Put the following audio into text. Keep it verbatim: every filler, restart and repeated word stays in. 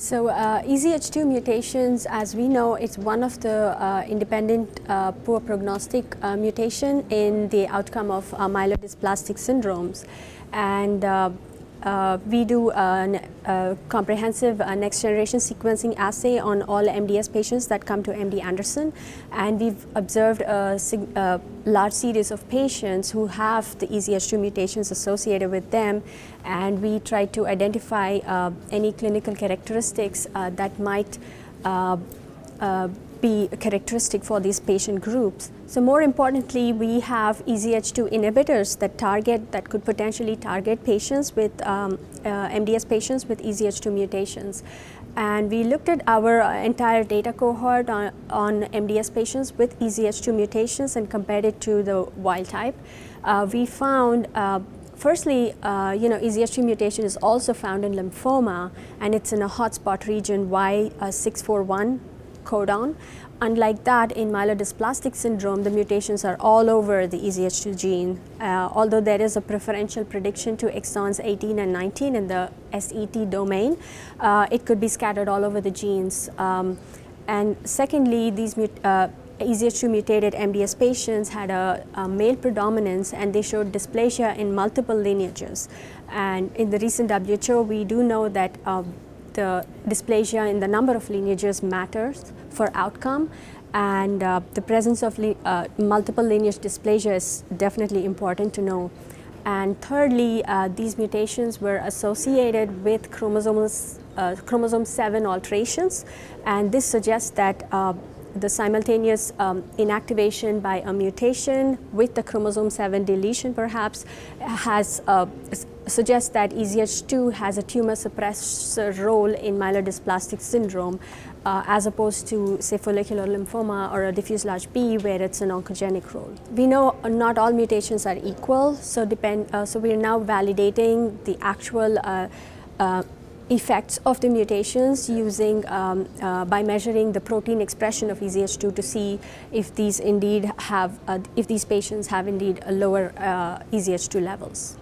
So uh, E Z H two mutations, as we know, it's one of the uh, independent uh, poor prognostic uh, mutation in the outcome of uh, myelodysplastic syndromes. And uh, uh, we do a, a comprehensive uh, next generation sequencing assay on all M D S patients that come to M D Anderson. And we've observed a, a large series of patients who have the E Z H two mutations associated with them. And we try to identify uh, any clinical characteristics uh, that might uh, uh, be characteristic for these patient groups. So more importantly, we have E Z H two inhibitors that target, that could potentially target patients with um, uh, M D S patients with E Z H two mutations. And we looked at our uh, entire data cohort on, on M D S patients with E Z H two mutations and compared it to the wild type. Uh, we found uh, Firstly, uh, you know, E Z H two mutation is also found in lymphoma, and it's in a hotspot region, Y six forty-one codon. Unlike that, in myelodysplastic syndrome, the mutations are all over the E Z H two gene, uh, although there is a preferential prediction to exons eighteen and nineteen in the S E T domain. Uh, it could be scattered all over the genes. Um, and secondly, these mutations, uh, E Z H two mutated M D S patients had a, a male predominance, and they showed dysplasia in multiple lineages. And in the recent W H O, we do know that uh, the dysplasia in the number of lineages matters for outcome, and uh, the presence of uh, multiple lineage dysplasia is definitely important to know. And thirdly, uh, these mutations were associated with chromosomes, uh, chromosome seven alterations, and this suggests that uh, the simultaneous um, inactivation by a mutation with the chromosome seven deletion perhaps has uh, suggests that E Z H two has a tumor suppressor role in myelodysplastic syndrome uh, as opposed to, say, follicular lymphoma or a diffuse large B, where it's an oncogenic role. We know not all mutations are equal, so depend. Uh, so we are now validating the actual uh, uh, effects of the mutations using um, uh, by measuring the protein expression of E Z H two to see if these indeed have uh, if these patients have indeed a lower uh, E Z H two levels.